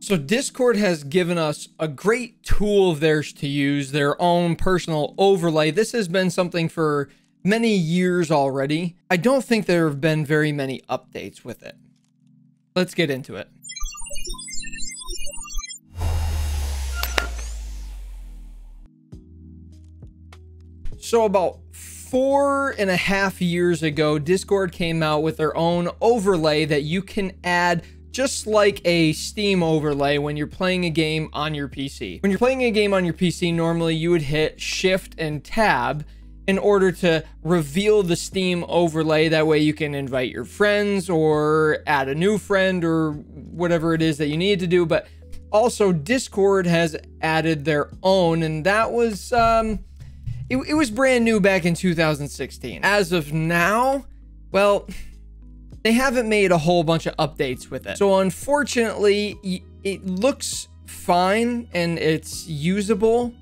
So Discord has given us a great tool of theirs to use, their own personal overlay. This has been something for many years already. I don't think there have been very many updates with it. Let's get into it. So about 4.5 years ago, Discord came out with their own overlay that you can add just like a Steam overlay when you're playing a game on your PC. When you're playing a game on your PC, normally you would hit Shift and Tab in order to reveal the Steam overlay. That way you can invite your friends or add a new friend or whatever it is that you need to do. But also Discord has added their own, and that was, it was brand new back in 2016. As of now, well, they haven't made a whole bunch of updates with it. So unfortunately, it looks fine and it's usable,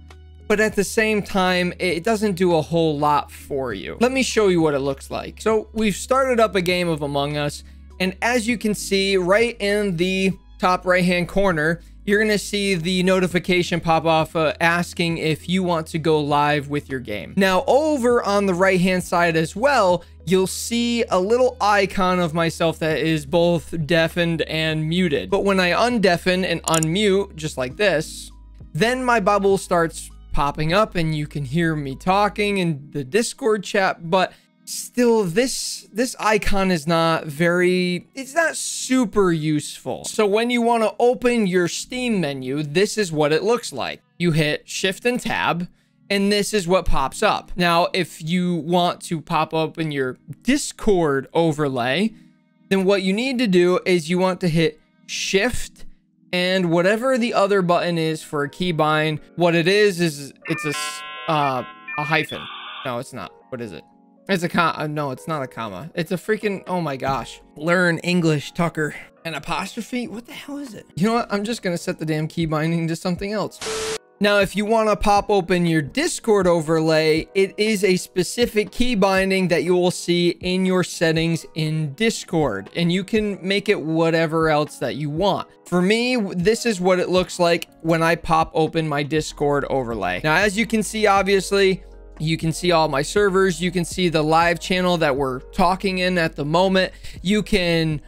but at the same time, it doesn't do a whole lot for you. Let me show you what it looks like. So we've started up a game of Among Us, and as you can see right in the top right-hand corner, you're gonna see the notification pop off asking if you want to go live with your game. Now, over on the right-hand side as well, you'll see a little icon of myself that is both deafened and muted. But when I undeafen and unmute, just like this, then my bubble starts popping up and you can hear me talking in the Discord chat, but still, this icon is not very, it's not super useful. So when you want to open your Steam menu, this is what it looks like. You hit Shift and Tab, and this is what pops up. Now, if you want to pop up in your Discord overlay, then what you need to do is you want to hit Shift and whatever the other button is for a keybind. What it is it's a hyphen. No, it's not. What is it? It's a comma. No, it's not a comma. It's a freaking, oh my gosh. Learn English, Tucker. An apostrophe? What the hell is it? You know what? I'm just going to set the damn key binding to something else. Now, if you want to pop open your Discord overlay, it is a specific key binding that you will see in your settings in Discord, and you can make it whatever else that you want. For me, this is what it looks like when I pop open my Discord overlay. Now, as you can see, obviously, you can see all my servers. You can see the live channel that we're talking in at the moment. You can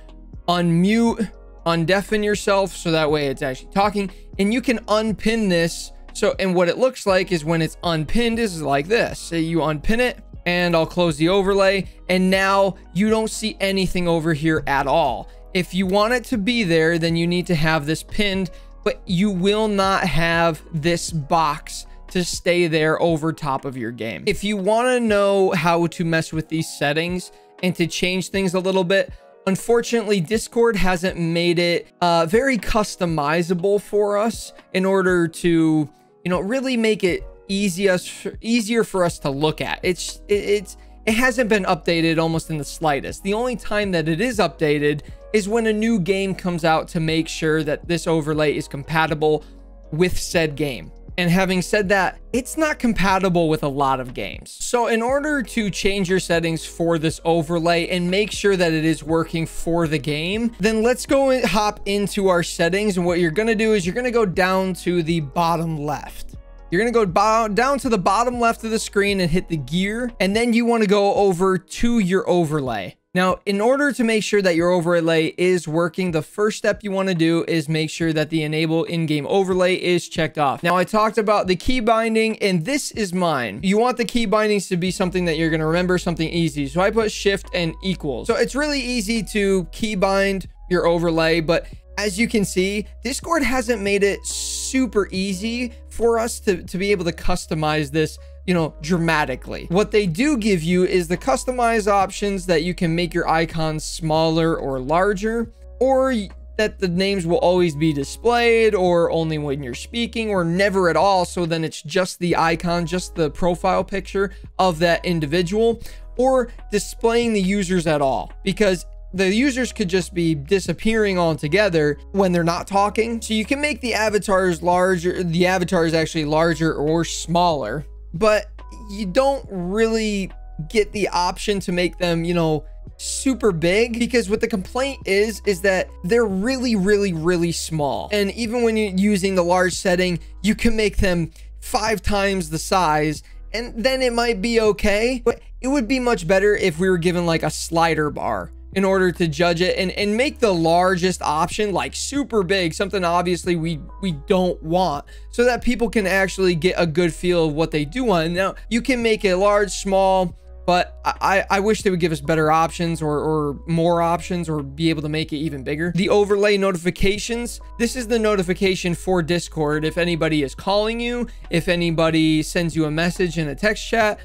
unmute, undeafen yourself so that way it's actually talking, and you can unpin this. So, and what it looks like is when it's unpinned is like this. So you unpin it, and I'll close the overlay, and now you don't see anything over here at all. If you want it to be there, then you need to have this pinned, but you will not have this box to stay there over top of your game. If you want to know how to mess with these settings and to change things a little bit, unfortunately, Discord hasn't made it very customizable for us in order to, you know, really make it easier for us to look at. It hasn't been updated almost in the slightest. The only time that it is updated is when a new game comes out to make sure that this overlay is compatible with said game. And having said that, it's not compatible with a lot of games. So in order to change your settings for this overlay and make sure that it is working for the game, then let's go and hop into our settings. And what you're going to do is you're going to go down to the bottom left. You're going to go down to the bottom left of the screen and hit the gear. And then you want to go over to your overlay. Now, in order to make sure that your overlay is working, the first step you want to do is make sure that the enable in-game overlay is checked off. Now, I talked about the key binding, and this is mine. You want the key bindings to be something that you're going to remember, something easy. So I put Shift and equals. So it's really easy to key bind your overlay, but as you can see, Discord hasn't made it super easy for us to be able to customize this, you know, dramatically. What they do give you is the customize options that you can make your icons smaller or larger, or that the names will always be displayed, or only when you're speaking, or never at all. So then it's just the icon, just the profile picture of that individual, or displaying the users at all, because the users could just be disappearing altogether when they're not talking. So you can make the avatars larger, the avatars actually larger or smaller, but you don't really get the option to make them, you know, super big, because what the complaint is that they're really small. And even when you're using the large setting, you can make them 5 times the size, and then it might be okay. But it would be much better if we were given like a slider bar in order to judge it, and make the largest option like super big, something obviously we don't want, so that people can actually get a good feel of what they do want. Now, you can make it large, small, but I wish they would give us better options, or more options, or be able to make it even bigger. The overlay notifications. This is the notification for Discord. If anybody is calling you, if anybody sends you a message in a text chat,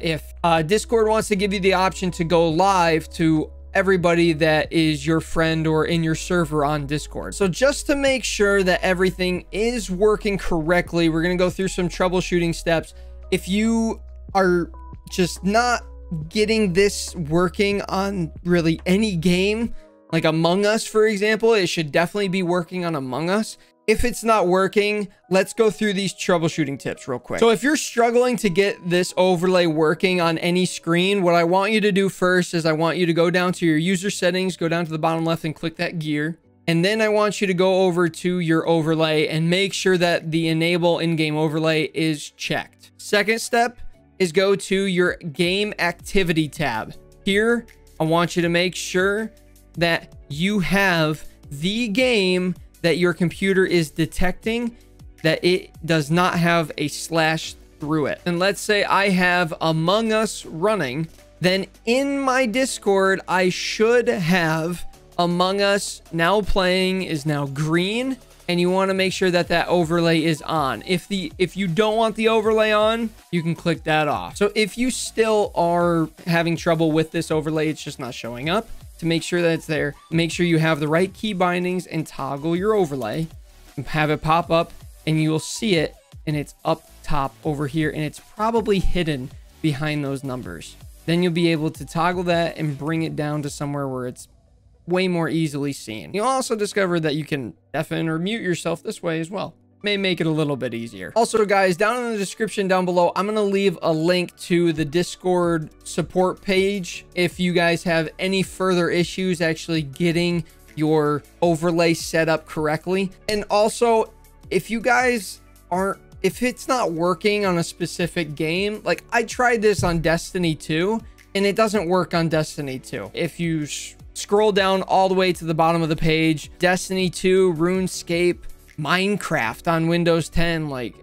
if Discord wants to give you the option to go live to everybody that is your friend or in your server on Discord. So just to make sure that everything is working correctly, we're going to go through some troubleshooting steps. If you are just not getting this working on really any game, like Among Us, for example, it should definitely be working on Among Us. If it's not working, let's go through these troubleshooting tips real quick. So if you're struggling to get this overlay working on any screen, what I want you to do first is I want you to go down to your user settings, go down to the bottom left and click that gear. And then I want you to go over to your overlay and make sure that the enable in-game overlay is checked. Second step is go to your game activity tab. Here, I want you to make sure that you have the game that your computer is detecting, that it does not have a slash through it. And let's say I have Among Us running, then in my Discord, I should have Among Us now playing is now green, and you wanna make sure that that overlay is on. If you don't want the overlay on, you can click that off. So if you still are having trouble with this overlay, it's just not showing up, to make sure that it's there, make sure you have the right key bindings and toggle your overlay and have it pop up, and you will see it, and it's up top over here, and it's probably hidden behind those numbers. Then you'll be able to toggle that and bring it down to somewhere where it's way more easily seen. You'll also discover that you can deafen or mute yourself this way as well. May make it a little bit easier. Also, guys, down in the description down below, I'm gonna leave a link to the Discord support page if you guys have any further issues actually getting your overlay set up correctly. And also, if you guys aren't, if it's not working on a specific game, like I tried this on Destiny 2 and it doesn't work on Destiny 2. If you scroll down all the way to the bottom of the page, Destiny 2, RuneScape, Minecraft on Windows 10, like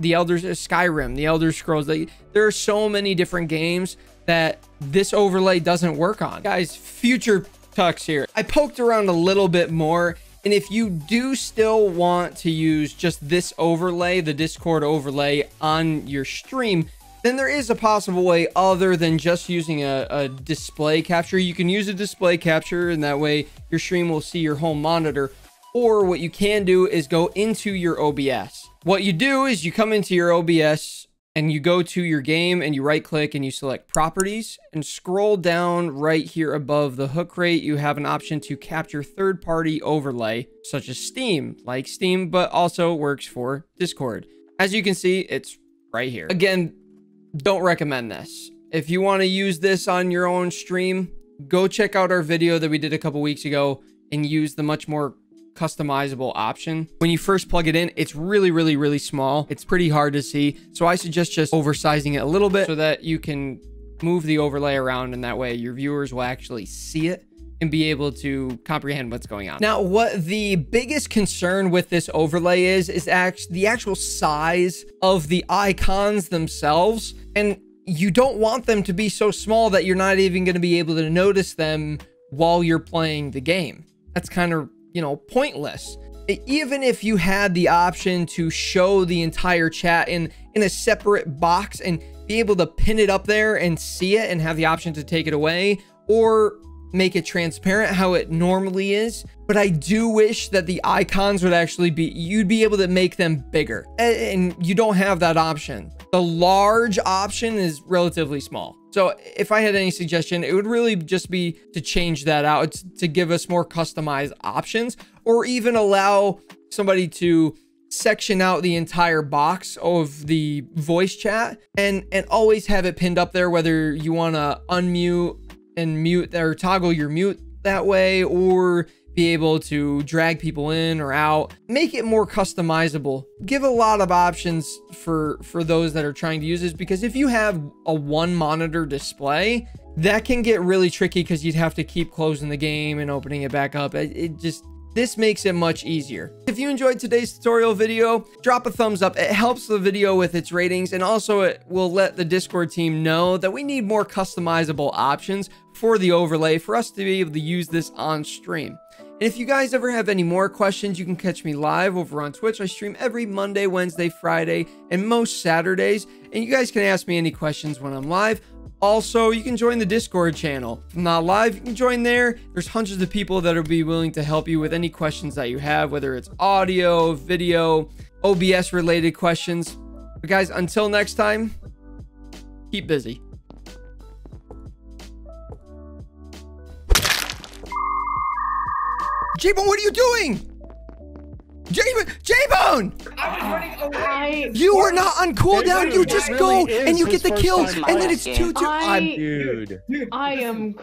the Elder Skyrim, the Elder Scrolls, like, there are so many different games that this overlay doesn't work on. Guys, future Tux here. I poked around a little bit more, and if you do still want to use just this overlay, the Discord overlay on your stream, then there is a possible way other than just using a display capture. You can use a display capture, and that way your stream will see your home monitor. Or what you can do is go into your OBS. What you do is you come into your OBS and you go to your game and you right click and you select properties and scroll down right here above the hook rate. You have an option to capture third party overlay such as Steam, like Steam, but also works for Discord. As you can see, it's right here. Again, don't recommend this. If you want to use this on your own stream, go check out our video that we did a couple weeks ago and use the much more customizable option. When you first plug it in, it's really small. It's pretty hard to see, so I suggest just oversizing it a little bit so that you can move the overlay around, and that way your viewers will actually see it and be able to comprehend what's going on. Now, what the biggest concern with this overlay is actually the actual size of the icons themselves, and you don't want them to be so small that you're not even going to be able to notice them while you're playing the game. That's kind of, you know, pointless. Even if you had the option to show the entire chat in a separate box and be able to pin it up there and see it and have the option to take it away or make it transparent how it normally is. But I do wish that the icons would actually be, you'd be able to make them bigger, and you don't have that option. The large option is relatively small. So if I had any suggestion, it would really just be to change that out to give us more customized options, or even allow somebody to section out the entire box of the voice chat and always have it pinned up there, whether you want to unmute and mute or toggle your mute that way, or be able to drag people in or out. Make it more customizable. Give a lot of options for those that are trying to use this, because if you have a one monitor display, that can get really tricky because you'd have to keep closing the game and opening it back up. This makes it much easier. If you enjoyed today's tutorial video, drop a thumbs up. It helps the video with its ratings, and also it will let the Discord team know that we need more customizable options for the overlay for us to be able to use this on stream. And if you guys ever have any more questions, you can catch me live over on Twitch. I stream every Monday, Wednesday, Friday, and most Saturdays, and you guys can ask me any questions when I'm live. Also, you can join the Discord channel. If I'm not live, you can join there. There's hundreds of people that will be willing to help you with any questions that you have, whether it's audio, video, OBS related questions. But guys, until next time, keep busy. J-Bone, what are you doing? J-Bone! I was running away. You are not on cooldown. You just go and you get the kills, and then it's 2-2. Dude, I am.